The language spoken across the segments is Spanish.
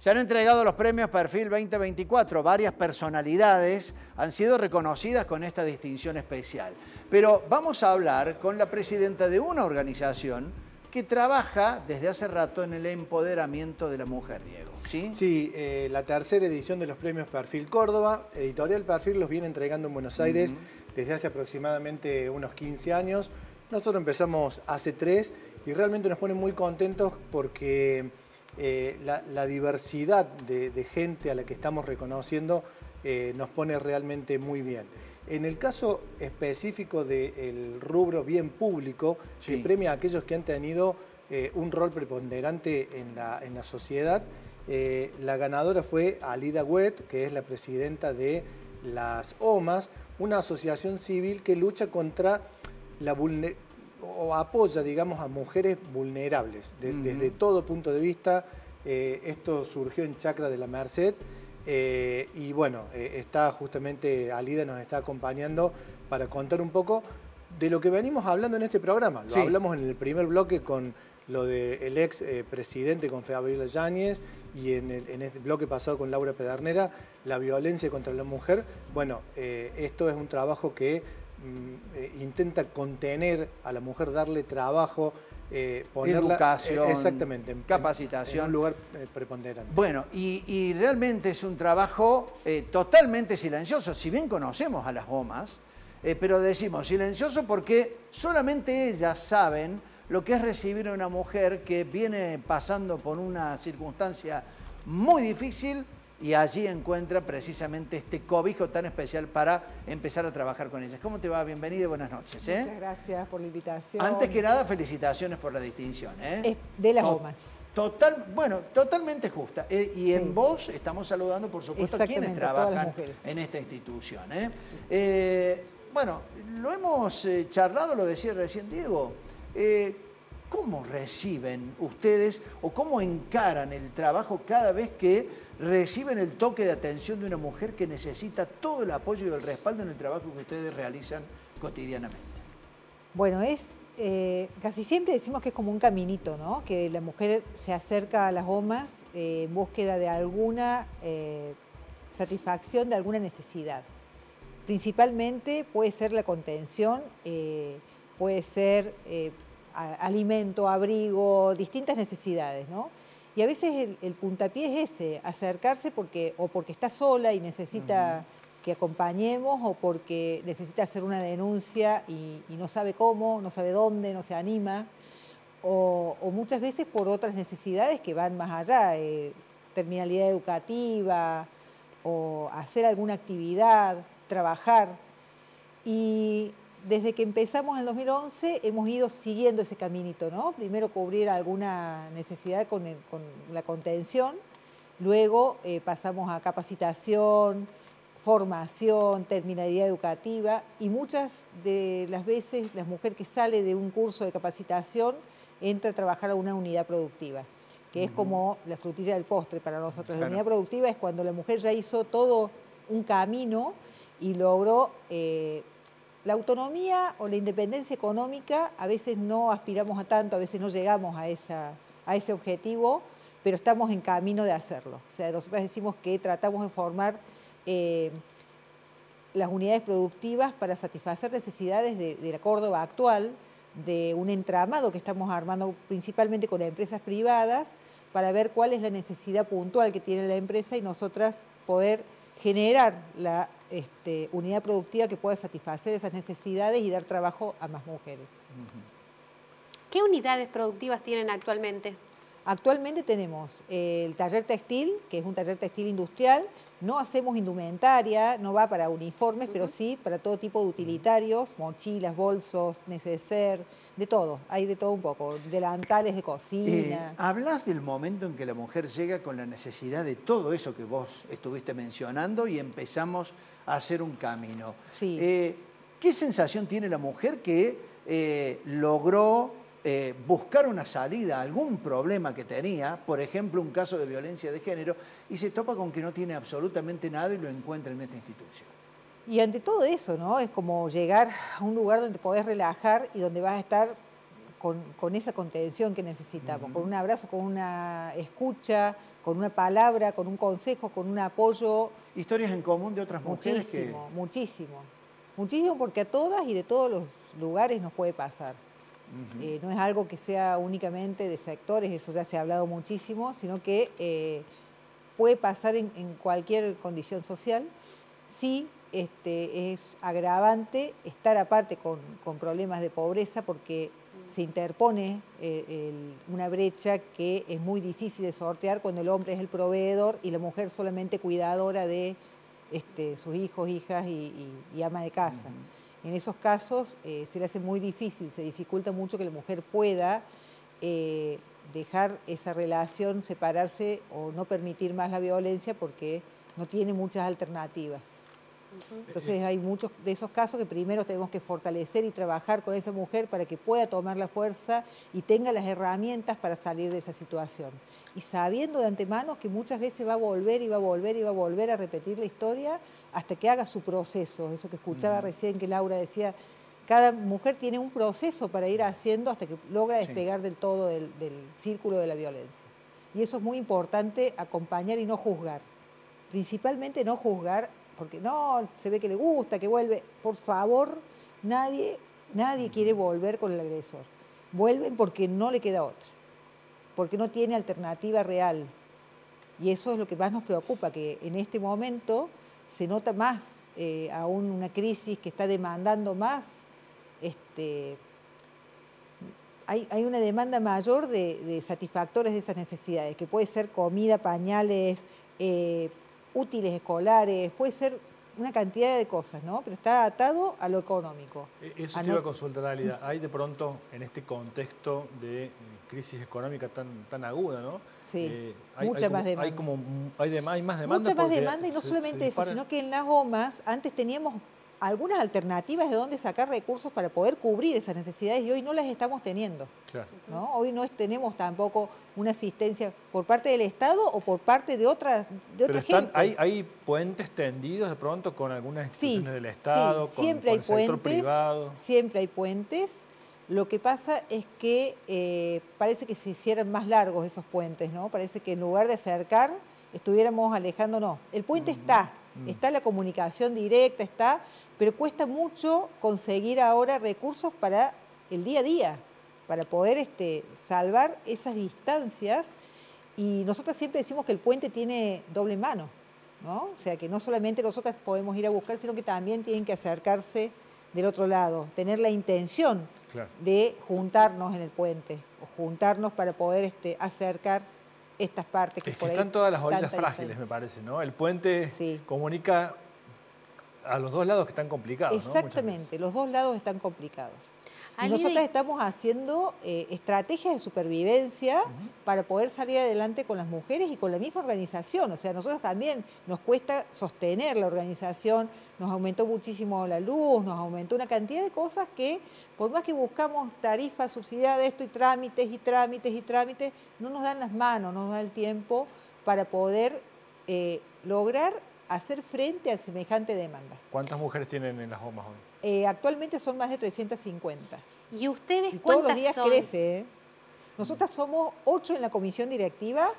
Se han entregado los premios Perfil 2024. Varias personalidades han sido reconocidas con esta distinción especial. Pero vamos a hablar con la presidenta de una organización que trabaja desde hace rato en el empoderamiento de la mujer, Diego. Sí, sí, la tercera edición de los premios Perfil Córdoba. Editorial Perfil los viene entregando en Buenos Aires desde hace aproximadamente unos 15 años. Nosotros empezamos hace 3 y realmente nos ponen muy contentos porque la diversidad de gente a la que estamos reconociendo nos pone realmente muy bien. En el caso específico del rubro bien público, sí, que premia a aquellos que han tenido un rol preponderante en la sociedad, la ganadora fue Álida Weht, que es la presidenta de las OMAS, una asociación civil que lucha contra la apoya, digamos, a mujeres vulnerables. Desde todo punto de vista, esto surgió en Chacras de la Merced. Y bueno, está justamente Álida, nos está acompañando para contar un poco de lo que venimos hablando en este programa. Lo hablamos en el primer bloque con lo del ex presidente, con Fabiola Yáñez, y en el bloque pasado con Laura Pedernera, la violencia contra la mujer. Bueno, esto es un trabajo que intenta contener a la mujer, darle trabajo, ponerla, educación, exactamente, capacitación, en un lugar preponderante. Bueno, y realmente es un trabajo totalmente silencioso, si bien conocemos a las OMAS, pero decimos silencioso porque solamente ellas saben lo que es recibir a una mujer que viene pasando por una circunstancia muy difícil y allí encuentra precisamente este cobijo tan especial para empezar a trabajar con ellas. ¿Cómo te va? Bienvenida y buenas noches. Muchas gracias por la invitación. Antes que nada, felicitaciones por la distinción. De las OMAS. Totalmente justa. Y en vos estamos saludando, por supuesto, a quienes trabajan en esta institución. Bueno, lo hemos charlado, lo decía recién Diego. ¿Cómo reciben ustedes o cómo encaran el trabajo cada vez que reciben el toque de atención de una mujer que necesita todo el apoyo y el respaldo en el trabajo que ustedes realizan cotidianamente? Bueno, casi siempre decimos que es como un caminito, ¿no? Que la mujer se acerca a las OMAS en búsqueda de alguna satisfacción, de alguna necesidad. Principalmente puede ser la contención, puede ser alimento, abrigo, distintas necesidades, ¿no? Y a veces el puntapié es ese, acercarse porque está sola y necesita que acompañemos, o porque necesita hacer una denuncia y no sabe cómo, no sabe dónde, no se anima, o muchas veces por otras necesidades que van más allá, terminalidad educativa, o hacer alguna actividad, trabajar. Y desde que empezamos en el 2011 hemos ido siguiendo ese caminito, ¿no? Primero cubrir alguna necesidad con la contención, luego pasamos a capacitación, formación, terminalidad educativa, y muchas de las veces la mujer que sale de un curso de capacitación entra a trabajar a una unidad productiva, que es como la frutilla del postre para nosotros. Claro. La unidad productiva es cuando la mujer ya hizo todo un camino y logró... la autonomía o la independencia económica. A veces no aspiramos a tanto, a veces no llegamos a ese objetivo, pero estamos en camino de hacerlo. O sea, nosotras decimos que tratamos de formar las unidades productivas para satisfacer necesidades de la Córdoba actual, de un entramado que estamos armando principalmente con las empresas privadas, para ver cuál es la necesidad puntual que tiene la empresa y nosotras poder generar la unidad productiva que pueda satisfacer esas necesidades y dar trabajo a más mujeres. ¿Qué unidades productivas tienen actualmente? Actualmente tenemos el taller textil, que es un taller textil industrial. No hacemos indumentaria, no va para uniformes, pero sí para todo tipo de utilitarios, mochilas, bolsos, neceser, de todo. Hay de todo un poco, delantales de cocina. Hablas del momento en que la mujer llega con la necesidad de todo eso que vos estuviste mencionando y empezamos a hacer un camino. Sí. ¿Qué sensación tiene la mujer que logró buscar una salida a algún problema que tenía, por ejemplo un caso de violencia de género, y se topa con que no tiene absolutamente nada y lo encuentra en esta institución? Y ante todo eso, ¿no? Es como llegar a un lugar donde podés relajar y donde vas a estar con esa contención que necesitamos, con un abrazo, con una escucha, con una palabra, con un consejo, con un apoyo. Historias en común de otras mujeres que... Muchísimo, muchísimo. Muchísimo porque a todas y de todos los lugares nos puede pasar. No es algo que sea únicamente de sectores, eso ya se ha hablado muchísimo, sino que puede pasar en cualquier condición social. Sí, es agravante estar aparte con problemas de pobreza porque se interpone una brecha que es muy difícil de sortear cuando el hombre es el proveedor y la mujer solamente cuidadora de sus hijos, hijas y ama de casa. En esos casos se le hace muy difícil, se dificulta mucho que la mujer pueda dejar esa relación, separarse o no permitir más la violencia porque no tiene muchas alternativas. Entonces hay muchos de esos casos que primero tenemos que fortalecer y trabajar con esa mujer para que pueda tomar la fuerza y tenga las herramientas para salir de esa situación. Y sabiendo de antemano que muchas veces va a volver y va a volver y va a volver a repetir la historia hasta que haga su proceso. Eso que escuchaba recién que Laura decía, cada mujer tiene un proceso para ir haciendo hasta que logra despegar del todo del círculo de la violencia. Y eso es muy importante, acompañar y no juzgar. Principalmente no juzgar porque no, se ve que le gusta, que vuelve. Por favor, nadie quiere volver con el agresor. Vuelven porque no le queda otra, porque no tiene alternativa real. Y eso es lo que más nos preocupa, que en este momento se nota más aún una crisis que está demandando más. Hay una demanda mayor de satisfactores de esas necesidades, que puede ser comida, pañales, útiles escolares, puede ser una cantidad de cosas, ¿no? Pero está atado a lo económico. Eso te iba a consultar, Álida. Hay de pronto, en este contexto de crisis económica tan aguda, ¿no? Sí, hay más demanda. Mucha más demanda y no solamente eso, sino que en las OMAS antes teníamos algunas alternativas de dónde sacar recursos para poder cubrir esas necesidades y hoy no las estamos teniendo. Claro. ¿No? Hoy no tenemos tampoco una asistencia por parte del Estado o por parte de otra gente. Hay puentes tendidos de pronto con algunas instituciones del Estado, siempre hay puentes. Lo que pasa es que parece que se hicieran más largos esos puentes, ¿no? Parece que en lugar de acercar, estuviéramos alejándonos. El puente está la comunicación directa, pero cuesta mucho conseguir ahora recursos para el día a día, para poder salvar esas distancias. Y nosotros siempre decimos que el puente tiene doble mano, ¿no? O sea, que no solamente nosotras podemos ir a buscar, sino que también tienen que acercarse del otro lado, tener la intención de juntarnos en el puente, o juntarnos para poder acercar estas partes. Es que están todas las orillas frágiles, me parece, ¿no? El puente comunica a los dos lados que están complicados, ¿no? Exactamente, los dos lados están complicados. Y nosotras estamos haciendo estrategias de supervivencia para poder salir adelante con las mujeres y con la misma organización. O sea, a nosotros también nos cuesta sostener la organización, nos aumentó muchísimo la luz, nos aumentó una cantidad de cosas que, por más que buscamos tarifas, subsidiadas, y trámites, y trámites, y trámites, no nos dan las manos, no nos da el tiempo para poder lograr hacer frente a semejante demanda. ¿Cuántas mujeres tienen en las OMAS hoy? Actualmente son más de 350. ¿Y ustedes cuántas son? Todos los días crece, ¿eh? Nosotras somos 8 en la comisión directiva,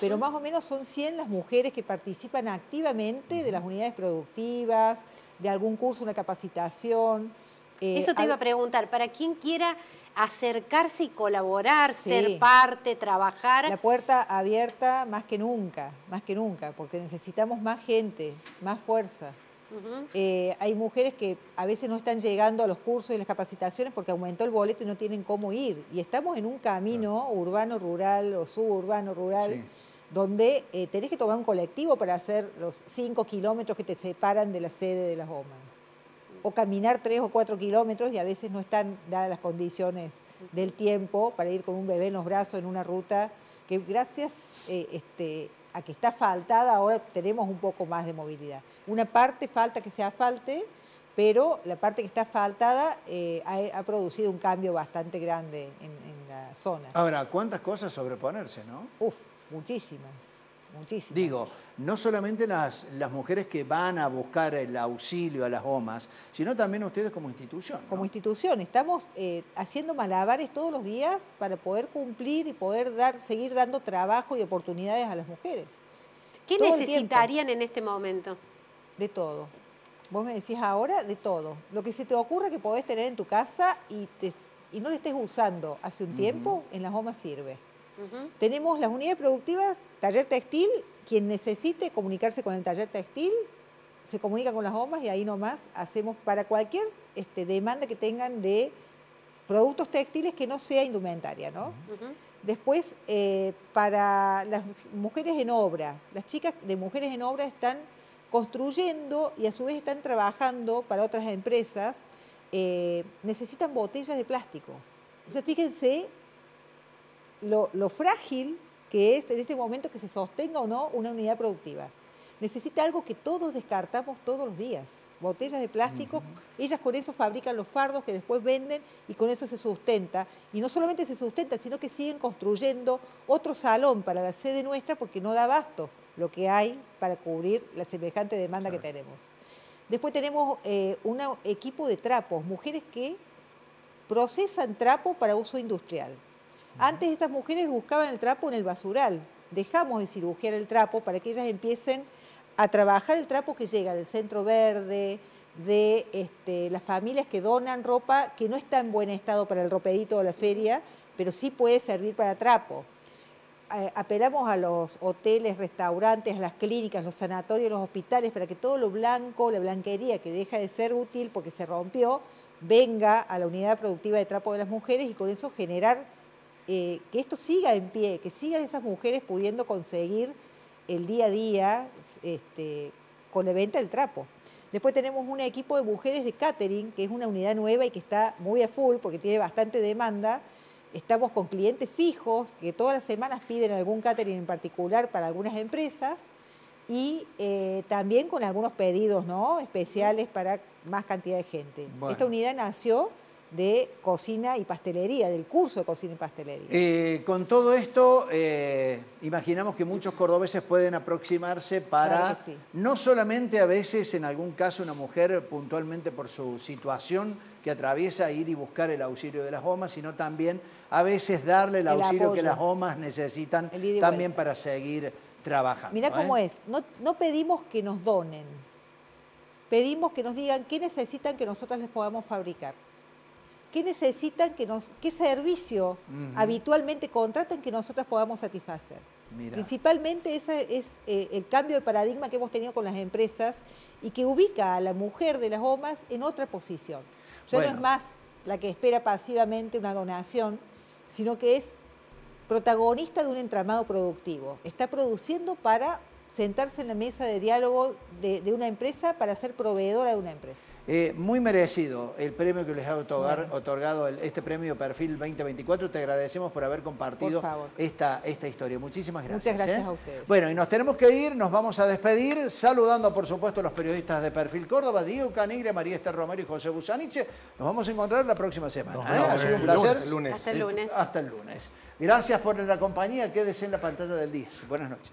pero más o menos son 100 las mujeres que participan activamente de las unidades productivas, de algún curso, una capacitación. Eso te iba a preguntar, para quien quiera acercarse y colaborar, ser parte, trabajar. La puerta abierta más que nunca, porque necesitamos más gente, más fuerza. Hay mujeres que a veces no están llegando a los cursos y las capacitaciones porque aumentó el boleto y no tienen cómo ir. Y estamos en un camino urbano, rural o suburbano, rural, donde tenés que tomar un colectivo para hacer los 5 kilómetros que te separan de la sede de las OMAS. O caminar 3 o 4 kilómetros y a veces no están dadas las condiciones del tiempo para ir con un bebé en los brazos en una ruta que gracias a que está asfaltada ahora tenemos un poco más de movilidad. Una parte falta que se asfalte, pero la parte que está asfaltada ha producido un cambio bastante grande en la zona. Ahora, ¿cuántas cosas sobreponerse, no? Uf, muchísimas. Muchísimas. Digo, no solamente las mujeres que van a buscar el auxilio a las OMAS, sino también ustedes como institución, ¿no? Como institución, estamos haciendo malabares todos los días para poder cumplir y poder seguir dando trabajo y oportunidades a las mujeres. ¿Qué necesitarían en este momento? De todo. Vos me decís ahora de todo. Lo que se te ocurra que podés tener en tu casa y no lo estés usando hace un tiempo, en las OMAS sirve. Tenemos las unidades productivas, taller textil, quien necesite comunicarse con el taller textil, se comunica con las OMAS y ahí nomás hacemos para cualquier demanda que tengan de productos textiles que no sea indumentaria, ¿no? Después, para las mujeres en obra, las chicas de mujeres en obra están construyendo y a su vez están trabajando para otras empresas, necesitan botellas de plástico. O sea, fíjense lo frágil que es en este momento que se sostenga o no una unidad productiva. Necesita algo que todos descartamos todos los días, botellas de plástico. Ellas con eso fabrican los fardos que después venden y con eso se sustenta. Y no solamente se sustenta, sino que siguen construyendo otro salón para la sede nuestra porque no da abasto lo que hay para cubrir la semejante demanda que tenemos. Después tenemos un equipo de trapos, mujeres que procesan trapo para uso industrial. Antes estas mujeres buscaban el trapo en el basural. Dejamos de cirugiar el trapo para que ellas empiecen a trabajar el trapo que llega del Centro Verde, de las familias que donan ropa que no está en buen estado para el roperito o la feria, pero sí puede servir para trapo. Apelamos a los hoteles, restaurantes, a las clínicas, los sanatorios, los hospitales, para que todo lo blanco, la blanquería que deja de ser útil porque se rompió, venga a la unidad productiva de trapo de las mujeres y con eso generar que esto siga en pie, que sigan esas mujeres pudiendo conseguir el día a día con la venta del trapo. Después tenemos un equipo de mujeres de catering, que es una unidad nueva y que está muy a full porque tiene bastante demanda. Estamos con clientes fijos que todas las semanas piden algún catering en particular para algunas empresas y también con algunos pedidos, ¿no?, especiales para más cantidad de gente. Bueno. Esta unidad nació de cocina y pastelería, del curso de cocina y pastelería. Con todo esto, imaginamos que muchos cordobeses pueden aproximarse para, claro que sí, no solamente a veces, en algún caso, una mujer puntualmente por su situación que atraviesa, ir y buscar el auxilio de las OMAS, sino también a veces darle el auxilio apoyo que las OMAS necesitan también para seguir trabajando. Mirá cómo es, no pedimos que nos donen, pedimos que nos digan qué necesitan que nosotras les podamos fabricar. ¿Qué necesitan? ¿Qué servicio habitualmente contratan que nosotras podamos satisfacer? Mirá. Principalmente ese es el cambio de paradigma que hemos tenido con las empresas y que ubica a la mujer de las OMAS en otra posición. Ya no es más la que espera pasivamente una donación, sino que es protagonista de un entramado productivo. Está produciendo para sentarse en la mesa de diálogo de una empresa, para ser proveedora de una empresa. Muy merecido el premio que les ha otorgado este premio Perfil 2024. Te agradecemos por haber compartido esta historia. Muchísimas gracias. Muchas gracias a ustedes. Bueno, y nos tenemos que ir, nos vamos a despedir, saludando por supuesto a los periodistas de Perfil Córdoba, Diego Canigre, María Esther Romero y José Busaniche. Nos vamos a encontrar la próxima semana. Ha sido un placer. Hasta el lunes. Gracias por la compañía. Quédese en la pantalla del 10. Buenas noches.